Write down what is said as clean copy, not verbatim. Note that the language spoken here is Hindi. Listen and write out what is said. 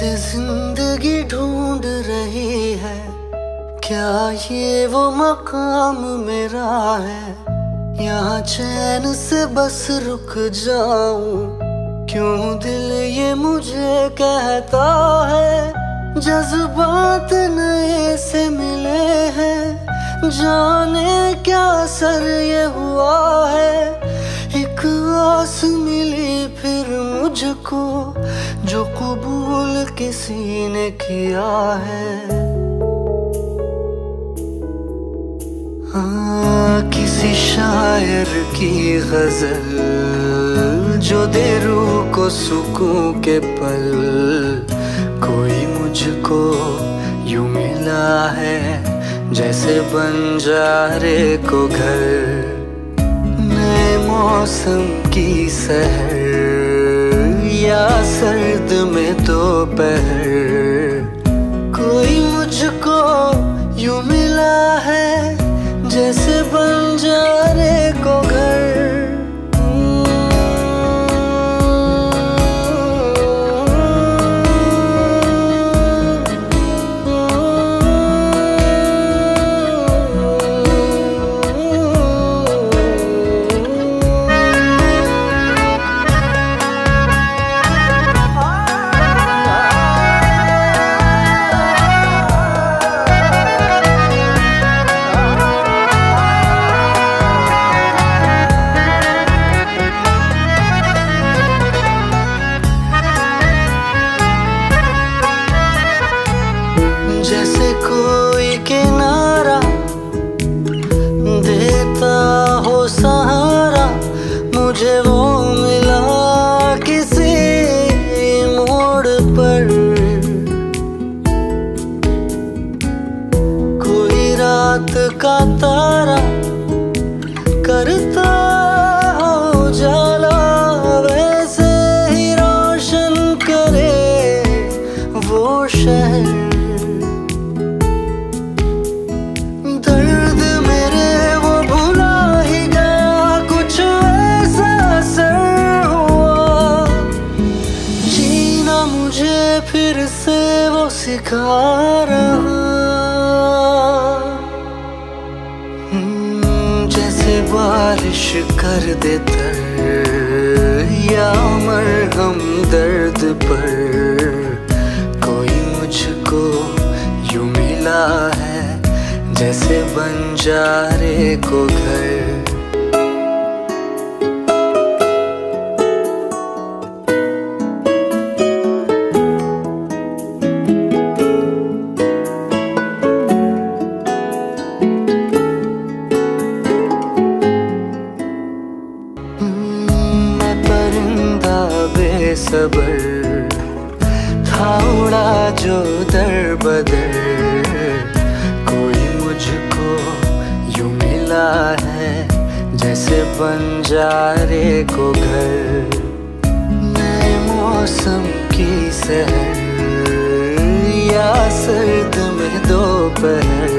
से जिंदगी ढूंढ रही है, क्या ये वो मकाम मेरा है, यहाँ चैन से बस रुक जाऊं, क्यों दिल ये मुझे कहता है। जज्बात नए से मिले हैं, जाने क्या असर ये हुआ है। एक आस मिली फिर मुझको, जो कबूल किसी ने किया है। हाँ, किसी शायर की गजल जो दे रूह को सुकून के पल, कोई मुझको यूं मिला है जैसे बंजारे को घर। मौसम की सहर या सर्द में दोपहर, कोई मुझको यूं मिला है जैसे बंजारे को घर। कर देता या मरहम दर्द पर, कोई मुझको यूं मिला है जैसे बंजारे को घर। सबर था उड़ा जो दर बदर, कोई मुझको यूं मिला है जैसे बंजारे को घर। नए मौसम की सहर या सर्द में दोपहर,